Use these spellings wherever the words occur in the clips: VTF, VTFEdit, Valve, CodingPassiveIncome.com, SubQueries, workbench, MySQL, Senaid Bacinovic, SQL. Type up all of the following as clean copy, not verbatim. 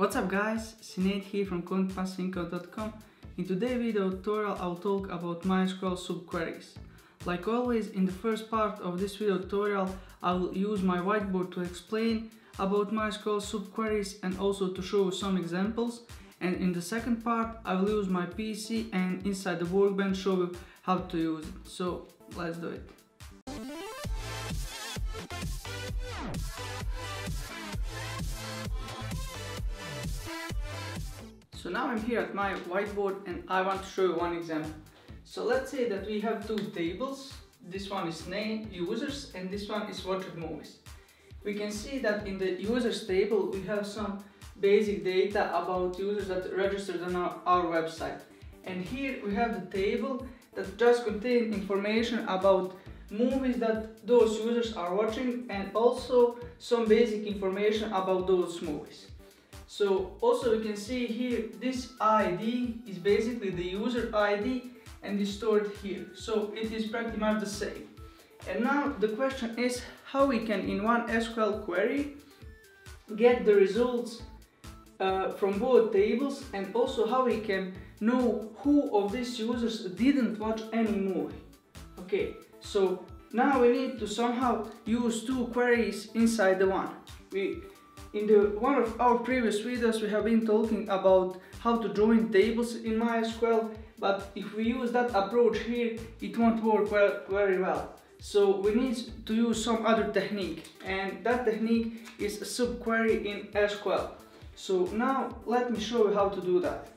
What's up guys, Senaid here from CodingPassiveIncome.com. In today's video tutorial I'll talk about MySQL subqueries. Like always, in the first part of this video tutorial I will use my whiteboard to explain about MySQL subqueries and also to show some examples. And in the second part I will use my PC and inside the workbench show you how to use it. So let's do it. So now I'm here at my whiteboard and I want to show you one example. So let's say that we have two tables. This one is name users and this one is watched movies. We can see that in the users table we have some basic data about users that registered on our website. And here we have the table that just contains information about movies that those users are watching and also some basic information about those movies. So also we can see here this ID is basically the user ID and is stored here. So it is pretty much the same. And now the question is how we can in one SQL query get the results from both tables and also how we can know who of these users didn't watch any movie. Okay, so now we need to somehow use two queries inside the one. In one of our previous videos we have been talking about how to join tables in MySQL, but if we use that approach here it won't work very well. So we need to use some other technique, and that technique is a subquery in SQL. So now let me show you how to do that.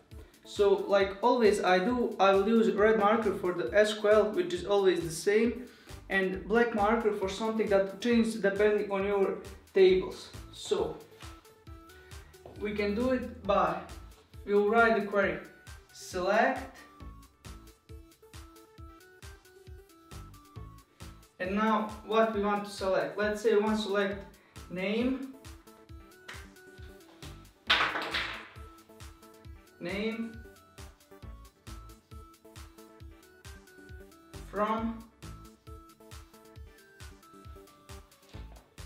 So like always I will use red marker for the SQL, which is always the same, and black marker for something that changes depending on your tables. So we can do it by, we will write the query select, and now what we want to select, let's say we want to select name from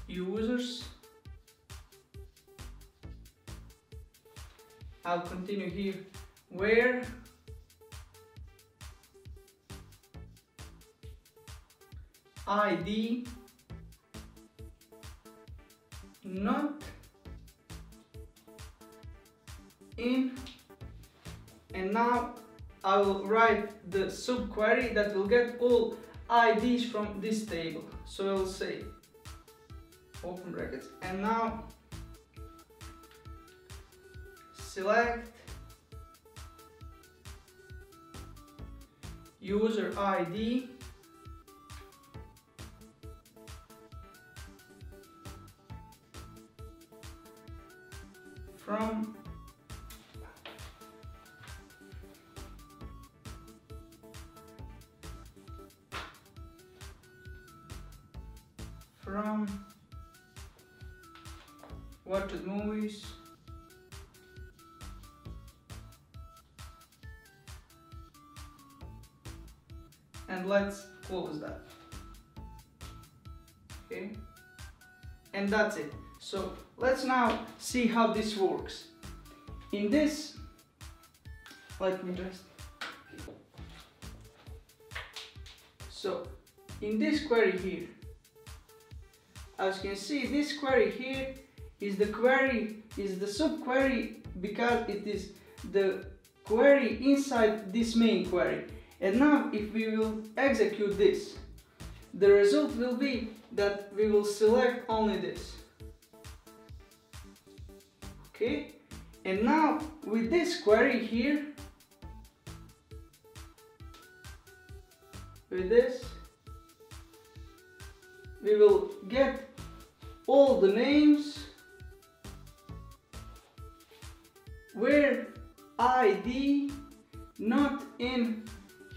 users. I'll continue here where ID not in, and now I will write the subquery that will get all IDs from this table. So I will say open brackets and now select user ID from watched movies and let's close that. Okay, and that's it. So let's now see how this works. In this, let me just, so in this query here, as you can see, this query here is the query, is the subquery, because it is the query inside this main query. And now if we will execute this, the result will be that we will select only this. Okay, and now with this query here, with this, we will get all the names where ID not in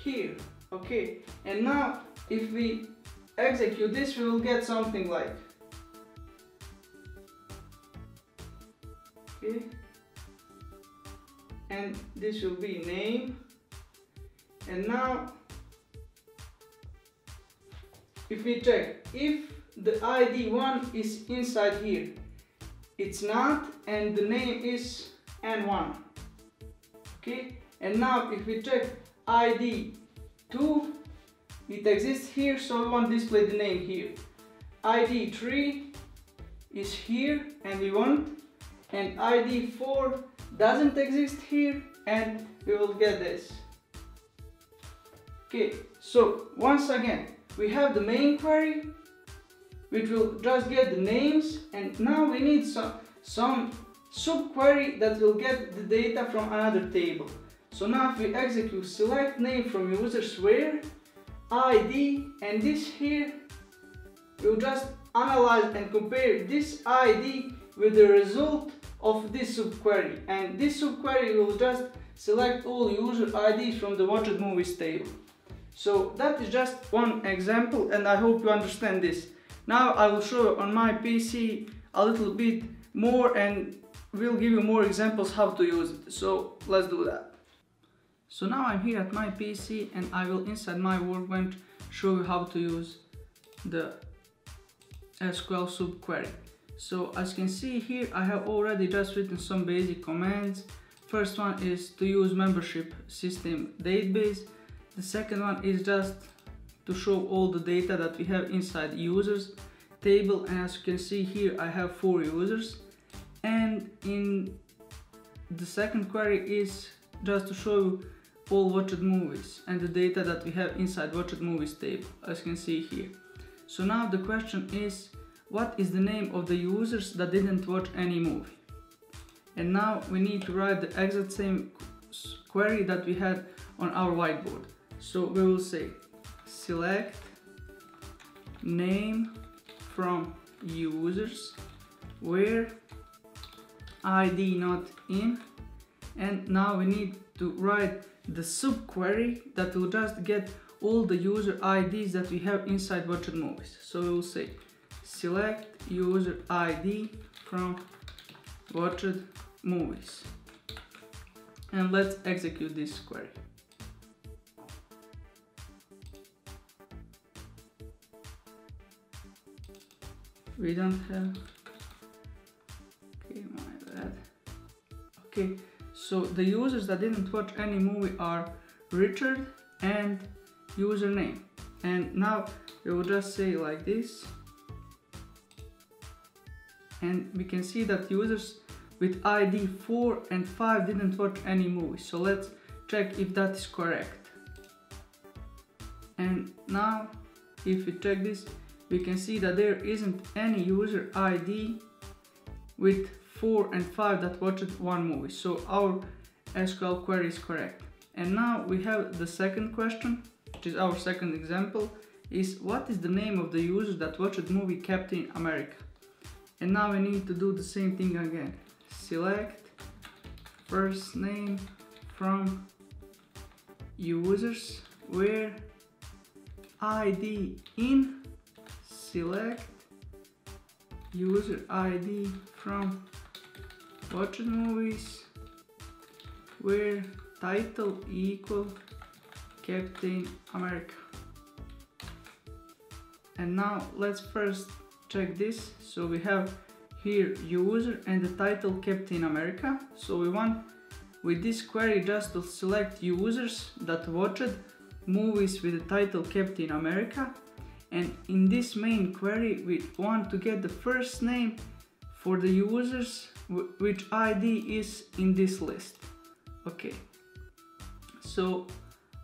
here. Okay, and now if we execute this we will get something like, okay, and this will be name. And now if we check, if the ID 1 is inside here, it's not, and the name is N1. Okay, and now if we check ID 2, it exists here, so we want to display the name here. ID 3 is here, and we want, and ID 4 doesn't exist here, and we will get this. Okay, so once again, we have the main query, which will just get the names, and now we need some sub-query that will get the data from another table. So now if we execute select name from users where ID and this here, we'll just analyze and compare this ID with the result of this subquery, and this subquery will just select all user IDs from the watched movies table. So that is just one example, and I hope you understand this. Now I will show on my PC a little bit more, and we'll give you more examples how to use it. So let's do that. So now I'm here at my PC, and I will inside my workbench show you how to use the SQL subquery. So as you can see here, I have already just written some basic commands. First one is to use membership system database. The second one is just to show all the data that we have inside users table, and as you can see here I have 4 users, and in the second query is just to show you all watched movies and the data that we have inside watched movies table, as you can see here. So now the question is, what is the name of the users that didn't watch any movie? And now we need to write the exact same query that we had on our whiteboard. So we will say select name from users where ID not in, and now we need to write the subquery that will just get all the user IDs that we have inside watched movies. So we will say select user ID from watched movies, and let's execute this query. We don't have, okay, my bad. Okay, so the users that didn't watch any movie are Richard and username, and now we will just say like this, and we can see that users with ID 4 and 5 didn't watch any movie. So let's check if that is correct. And now if we check this, we can see that there isn't any user ID with 4 and 5 that watched one movie. So our SQL query is correct. And now we have the second question, which is our second example, is what is the name of the user that watched movie Captain America? And now we need to do the same thing again. Select first name from users where ID in, select user ID from watched movies where title equal Captain America. And now let's first check this. So we have here user and the title Captain America. So we want with this query just to select users that watched movies with the title Captain America, and in this main query we want to get the first name for the users which ID is in this list. Okay, so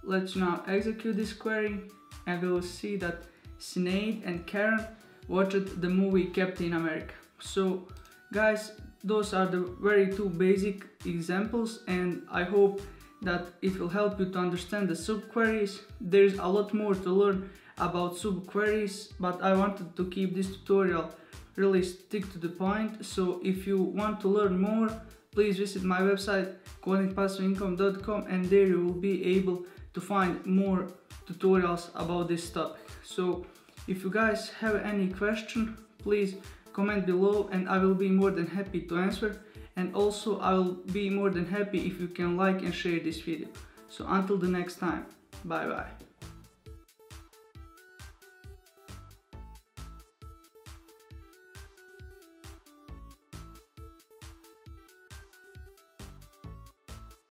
let's now execute this query, and we will see that Senaid and Karen watched the movie Captain America. So guys, those are the very two basic examples, and I hope that it will help you to understand the subqueries. There's a lot more to learn about subqueries, but I wanted to keep this tutorial really stick to the point. So if you want to learn more, please visit my website CodingPassiveIncome.com, and there you will be able to find more tutorials about this topic. So if you guys have any question, please comment below, and I will be more than happy to answer. And also I will be more than happy if you can like and share this video. So until the next time, bye bye.